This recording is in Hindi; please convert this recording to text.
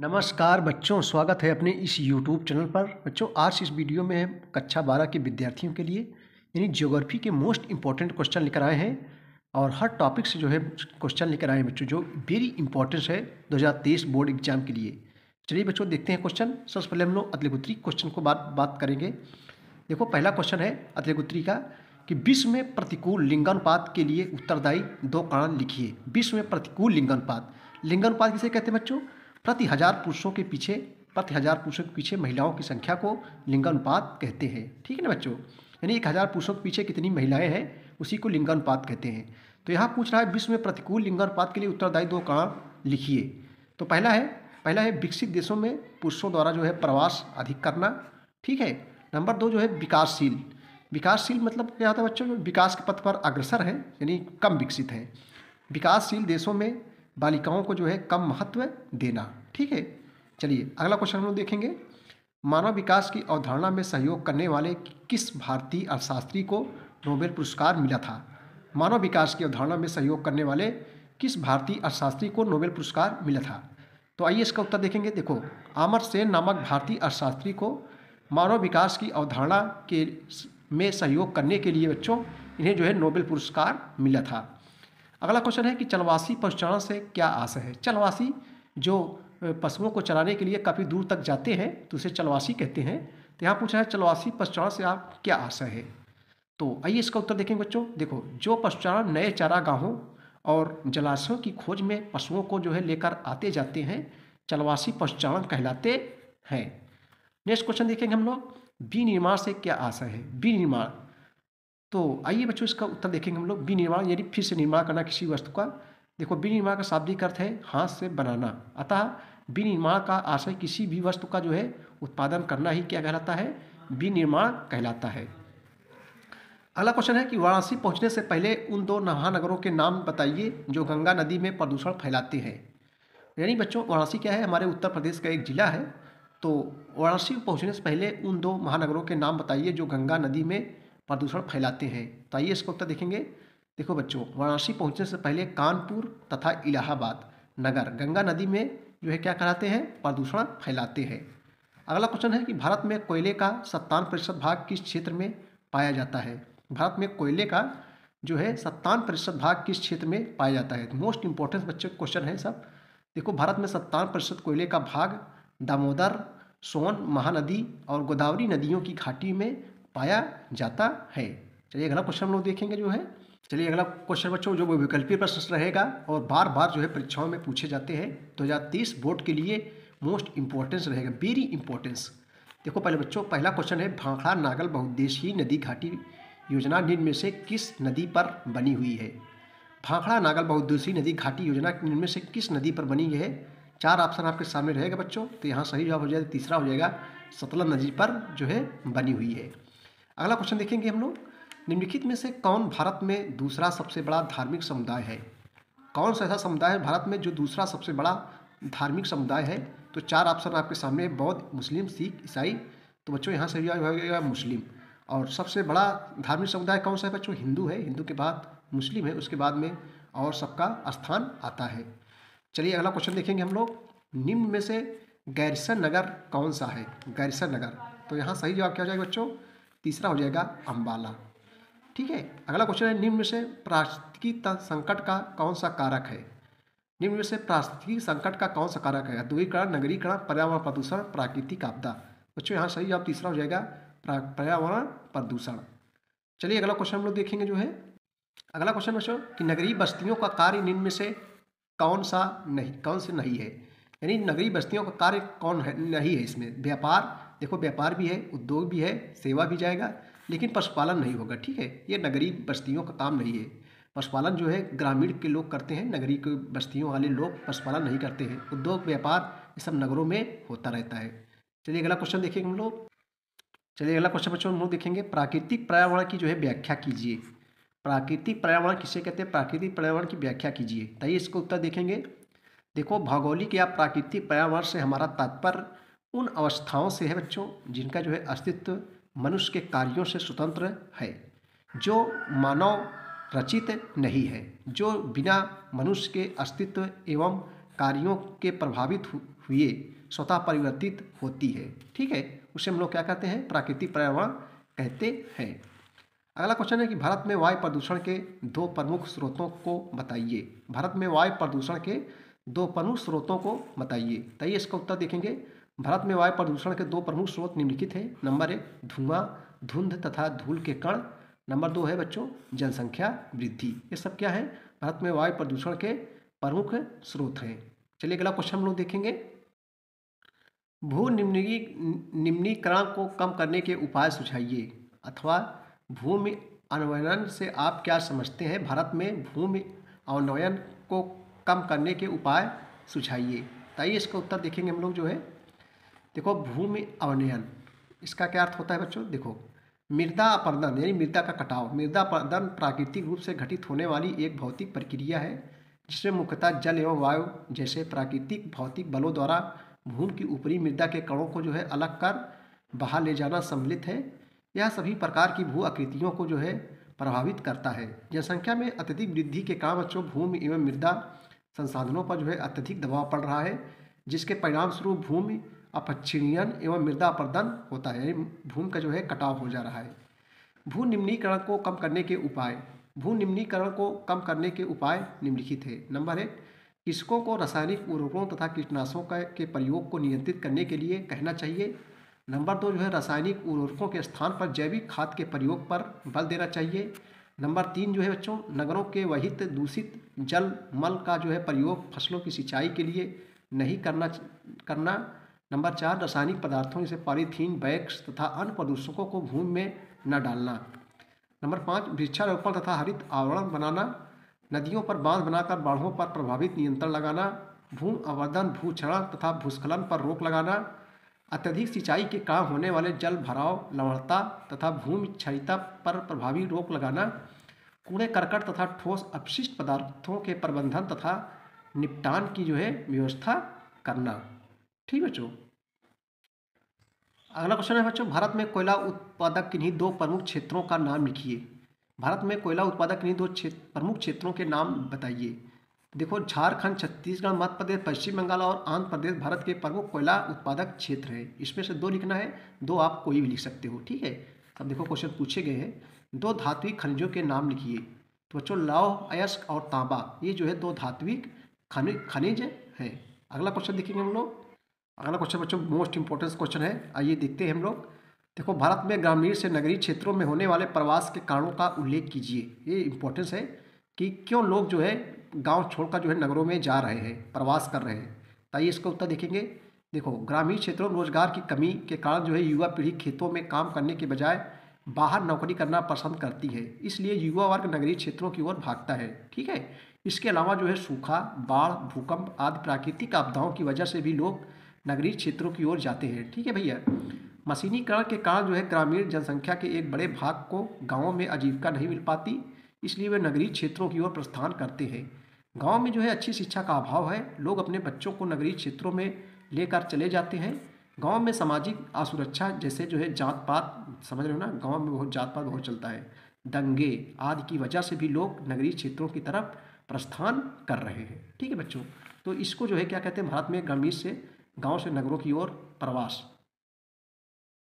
नमस्कार बच्चों, स्वागत है अपने इस YouTube चैनल पर। बच्चों, आज इस वीडियो में हम कक्षा 12 के विद्यार्थियों के लिए यानी ज्योग्राफी के मोस्ट इम्पॉर्टेंट क्वेश्चन लेकर आए हैं और हर टॉपिक से जो है क्वेश्चन लेकर आए हैं बच्चों, जो वेरी इंपॉर्टेंस है 2023 बोर्ड एग्जाम के लिए। चलिए बच्चों देखते हैं क्वेश्चन। सबसे पहले हम लोग अतलेगुत्री क्वेश्चन को बात करेंगे। देखो, पहला क्वेश्चन है अतलेगुत्री का कि विश्व में प्रतिकूल लिंगानुपात के लिए उत्तरदायी दो कारण लिखिए। विश्व में प्रतिकूल लिंगानुपात किसे कहते हैं बच्चों? प्रति हज़ार पुरुषों के पीछे महिलाओं की संख्या को लिंगानुपात कहते हैं। ठीक है ना बच्चों, यानी 1000 पुरुषों के पीछे कितनी महिलाएं हैं उसी को लिंगानुपात कहते हैं। तो यहाँ पूछ रहा है विश्व में प्रतिकूल लिंगानुपात के लिए उत्तरदायी दो कारण लिखिए। तो पहला है विकसित देशों में पुरुषों द्वारा जो है प्रवास अधिक करना। ठीक है। नंबर दो जो है विकासशील मतलब क्या होता है बच्चों? विकास के पथ पर अग्रसर है यानी कम विकसित है। विकासशील देशों में बालिकाओं को जो है कम महत्व देना। ठीक है। चलिए अगला क्वेश्चन हम लोग देखेंगे। मानव विकास की अवधारणा में सहयोग करने वाले किस भारतीय अर्थशास्त्री को नोबेल पुरस्कार मिला था? मानव विकास की अवधारणा में सहयोग करने वाले किस भारतीय अर्थशास्त्री को नोबेल पुरस्कार मिला था? तो आइए इसका उत्तर देखेंगे। देखो, अमर्त्य सेन नामक भारतीय अर्थशास्त्री को मानव विकास की अवधारणा के में सहयोग करने के लिए बच्चों इन्हें जो है नोबेल पुरस्कार मिला था। अगला क्वेश्चन है कि चलवासी पशुचारण से क्या आशय है? चलवासी जो पशुओं को चराने के लिए काफ़ी दूर तक जाते हैं तो उसे चलवासी कहते हैं। तो यहाँ पूछा है चलवासी पशुचारण से आप क्या आशय है? तो आइए इसका उत्तर देखेंगे बच्चों। देखो, जो पशुचारण नए चारागाहों और जलाशयों की खोज में पशुओं को जो है लेकर आते जाते हैं चलवासी पशुचारण कहलाते हैं। नेक्स्ट क्वेश्चन देखेंगे हम लोग, विनिर्माण से क्या आशय है? विनिर्माण, तो आइए बच्चों इसका उत्तर देखेंगे हम लोग। विनिर्माण यानी फिर से निर्माण करना किसी वस्तु का। देखो, विनिर्माण का शाब्दिक अर्थ है हाथ से बनाना। अतः विनिर्माण का आशय किसी भी वस्तु का जो है उत्पादन करना ही क्या कहलाता है? विनिर्माण कहलाता है। अगला क्वेश्चन है कि वाराणसी पहुंचने से पहले उन दो महानगरों के नाम बताइए जो गंगा नदी में प्रदूषण फैलाते हैं। यानी बच्चों वाराणसी क्या है? हमारे उत्तर प्रदेश का एक जिला है। तो वाराणसी पहुँचने से पहले उन दो महानगरों के नाम बताइए जो गंगा नदी में प्रदूषण फैलाते हैं। तो आइए इसका उत्तर देखेंगे। देखो बच्चों, वाराणसी पहुंचने से पहले कानपुर तथा इलाहाबाद नगर गंगा नदी में जो है क्या कराते हैं? प्रदूषण फैलाते हैं। अगला क्वेश्चन है कि भारत में कोयले का 57% भाग किस क्षेत्र में पाया जाता है? भारत में कोयले का जो है 57% भाग किस क्षेत्र में पाया जाता है? मोस्ट इम्पोर्टेंट बच्चों क्वेश्चन है सब। देखो, भारत में 57% कोयले का भाग दामोदर, सोन महानदी और गोदावरी नदियों की घाटी में पाया जाता है। चलिए अगला क्वेश्चन हम लोग देखेंगे जो है। चलिए अगला क्वेश्चन बच्चों जो बहुविकल्पीय प्रश्न रहेगा और बार बार जो है परीक्षाओं में पूछे जाते हैं 2023 बोर्ड के लिए मोस्ट इम्पोर्टेंस रहेगा, वेरी इंपॉर्टेंस। देखो पहले बच्चों, पहला क्वेश्चन है भाखड़ा नांगल बहुउद्देशीय नदी घाटी योजना निम्न में से किस नदी पर बनी हुई है? भाखड़ा नांगल बहुउद्देशीय नदी घाटी योजना निम्न में से किस नदी पर बनी है? चार ऑप्शन आपके सामने रहेगा बच्चों। तो यहाँ सही जवाब हो जाएगा तीसरा, हो जाएगा सतलज नदी पर जो है बनी हुई है। अगला क्वेश्चन देखेंगे हम लोग, निम्नलिखित में से कौन भारत में दूसरा सबसे बड़ा धार्मिक समुदाय है? कौन सा ऐसा समुदाय है भारत में जो दूसरा सबसे बड़ा धार्मिक समुदाय है? तो चार ऑप्शन आपके सामने, बौद्ध, मुस्लिम, सिख, ईसाई। तो बच्चों यहाँ सही जवाब हो जाएगा मुस्लिम। और सबसे बड़ा धार्मिक समुदाय कौन सा है बच्चों? हिंदू है। हिंदू के बाद मुस्लिम है, उसके बाद में और सबका स्थान आता है। चलिए अगला क्वेश्चन देखेंगे हम लोग, निम्न में से गैरसैंण नगर कौन सा है? गैरसैंण नगर। तो यहाँ सही जवाब क्या हो जाएगा बच्चों? तीसरा हो जाएगा अंबाला। ठीक है। अगला क्वेश्चन है, निम्न में से पारिस्थितिक संकट का कौन सा कारक है? निम्न में से पारिस्थितिक संकट का कौन सा कारक है? आधुनिकीकरण, नगरीकरण, पर्यावरण प्रदूषण, प्राकृतिक आपदा। बच्चों यहाँ सही जवाब तीसरा हो जाएगा पर्यावरण प्रदूषण। चलिए अगला क्वेश्चन हम लोग देखेंगे जो है। अगला क्वेश्चन बच्चों कि नगरीय बस्तियों का कार्य निम्न में से कौन से नहीं है? यानी नगरीय बस्तियों का कार्य नहीं है इसमें? व्यापार, देखो व्यापार भी है, उद्योग भी है, सेवा भी जाएगा, लेकिन पशुपालन नहीं होगा। ठीक है, ये नगरीय बस्तियों का काम नहीं है। पशुपालन जो है ग्रामीण के लोग करते हैं, नगरीय बस्तियों वाले लोग पशुपालन नहीं करते हैं। उद्योग, व्यापार ये सब नगरों में होता रहता है। चलिए अगला क्वेश्चन देखेंगे हम लोग। चलिए अगला क्वेश्चन बच्चों हम लोग देखेंगे, प्राकृतिक पर्यावरण की जो है व्याख्या कीजिए। प्राकृतिक पर्यावरण किसे कहते हैं? प्राकृतिक पर्यावरण की व्याख्या कीजिए। तभी इसका उत्तर देखेंगे। देखो, भौगोलिक या प्राकृतिक पर्यावरण से हमारा तात्पर्य उन अवस्थाओं से है बच्चों जिनका जो है अस्तित्व मनुष्य के कार्यों से स्वतंत्र है, जो मानव रचित नहीं है, जो बिना मनुष्य के अस्तित्व एवं कार्यों के प्रभावित हुए स्वतः परिवर्तित होती है। ठीक है, उसे हम लोग क्या कहते हैं, प्राकृतिक पर्यावरण कहते हैं। अगला क्वेश्चन है कि भारत में वायु प्रदूषण के दो प्रमुख स्रोतों को बताइए। भारत में वायु प्रदूषण के दो प्रमुख स्रोतों को बताइए। तो ये इसका उत्तर देखेंगे। भारत में वायु प्रदूषण के दो प्रमुख स्रोत निम्नलिखित हैं। नंबर 1 धुआं, धुंध तथा धूल के कण। नंबर 2 है बच्चों जनसंख्या वृद्धि। ये सब क्या है, भारत में वायु प्रदूषण के प्रमुख स्रोत हैं। चलिए अगला क्वेश्चन हम लोग देखेंगे। भू निम्नीकरण को कम करने के उपाय सुझाइए अथवा भूमि अवनयन से आप क्या समझते हैं। भारत में भूमि अवनयन को कम करने के उपाय सुझाइए। ताइए इसका उत्तर देखेंगे हम लोग जो है, देखो भूमि अवनयन इसका क्या अर्थ होता है बच्चों। देखो मृदा अपरदन यानी मृदा का कटाव। मृदा अपरदन प्राकृतिक रूप से घटित होने वाली एक भौतिक प्रक्रिया है जिसमें मुख्यतः जल एवं वायु जैसे प्राकृतिक भौतिक बलों द्वारा भूमि की ऊपरी मृदा के कणों को जो है अलग कर बाहर ले जाना सम्मिलित है। यह सभी प्रकार की भू आकृतियों को जो है प्रभावित करता है। जनसंख्या में अत्यधिक वृद्धि के कारण बच्चों भूमि एवं मृदा संसाधनों पर जो है अत्यधिक दबाव पड़ रहा है, जिसके परिणामस्वरूप भूमि अपक्षीणन एवं मृदा अपरदन होता है, भूमि का जो है कटाव हो जा रहा है। भू निम्नीकरण को कम करने के उपाय। भू निम्नीकरण को कम करने के उपाय निम्नलिखित है। नंबर 1 कृषकों को रासायनिक उर्वरकों तथा कीटनाशकों के प्रयोग को नियंत्रित करने के लिए कहना चाहिए। नंबर 2 जो है रासायनिक उर्वरकों के स्थान पर जैविक खाद के प्रयोग पर बल देना चाहिए। नंबर 3 जो है बच्चों नगरों के वहित दूषित जल मल का जो है प्रयोग फसलों की सिंचाई के लिए नहीं करना। नंबर 4 रासायनिक पदार्थों जैसे पॉलीथीन बैग्स तथा अन्य प्रदूषकों को भूमि में न डालना। नंबर 5 वृक्षारोपण तथा हरित आवरण बनाना। नदियों पर बांध बनाकर बाढ़ों पर प्रभावित नियंत्रण लगाना। भूमि अवरदन भूक्षरण तथा भूस्खलन पर रोक लगाना। अत्यधिक सिंचाई के कारण होने वाले जल भराव लवणता तथा भूमि क्षयता पर प्रभावी रोक लगाना। कूड़े करकट तथा ठोस अपशिष्ट पदार्थों के प्रबंधन तथा निपटान की जो है व्यवस्था करना। ठीक बच्चों, अगला क्वेश्चन है बच्चों भारत में कोयला उत्पादक किन्हीं दो प्रमुख क्षेत्रों का नाम लिखिए। भारत में कोयला उत्पादक किन्हीं दो प्रमुख क्षेत्रों के नाम बताइए। देखो झारखंड, छत्तीसगढ़, मध्य प्रदेश, पश्चिम बंगाल और आंध्र प्रदेश भारत के प्रमुख कोयला उत्पादक क्षेत्र है। इसमें से दो लिखना है, दो आप कोई भी लिख सकते हो। ठीक है, अब देखो क्वेश्चन पूछे गए हैं दो धात्विक खनिजों के नाम लिखिए। तो बच्चों लौह, अयस्क और तांबा ये जो है दो धात्विक खनिज है। अगला क्वेश्चन देखेंगे हम लोग। अगला क्वेश्चन बच्चों मोस्ट इंपॉर्टेंट क्वेश्चन है, आइए देखते हैं हम लोग। देखो भारत में ग्रामीण से नगरीय क्षेत्रों में होने वाले प्रवास के कारणों का उल्लेख कीजिए। ये इंपॉर्टेंस है कि क्यों लोग जो है गांव छोड़कर जो है नगरों में जा रहे हैं, प्रवास कर रहे हैं। ताइए इसका उत्तर देखेंगे। देखो ग्रामीण क्षेत्रों में रोजगार की कमी के कारण जो है युवा पीढ़ी खेतों में काम करने के बजाय बाहर नौकरी करना पसंद करती है, इसलिए युवा वर्ग नगरीय क्षेत्रों की ओर भागता है। ठीक है, इसके अलावा जो है सूखा, बाढ़, भूकंप आदि प्राकृतिक आपदाओं की वजह से भी लोग नगरीय क्षेत्रों की ओर जाते हैं। ठीक है भैया, मशीनीकरण के कारण जो है ग्रामीण जनसंख्या के एक बड़े भाग को गाँवों में आजीविका नहीं मिल पाती, इसलिए वे नगरीय क्षेत्रों की ओर प्रस्थान करते हैं। गांव में जो है अच्छी शिक्षा का अभाव है, लोग अपने बच्चों को नगरीय क्षेत्रों में लेकर चले जाते हैं। गांव में सामाजिक असुरक्षा जैसे जो है जात पात, समझ रहे हो ना, गांव में बहुत जात पात बहुत चलता है, दंगे आदि की वजह से भी लोग नगरीय क्षेत्रों की तरफ प्रस्थान कर रहे हैं। ठीक है बच्चों, तो इसको जो है क्या कहते हैं, भारत में ग्रामीण से गाँव से नगरों की ओर प्रवास।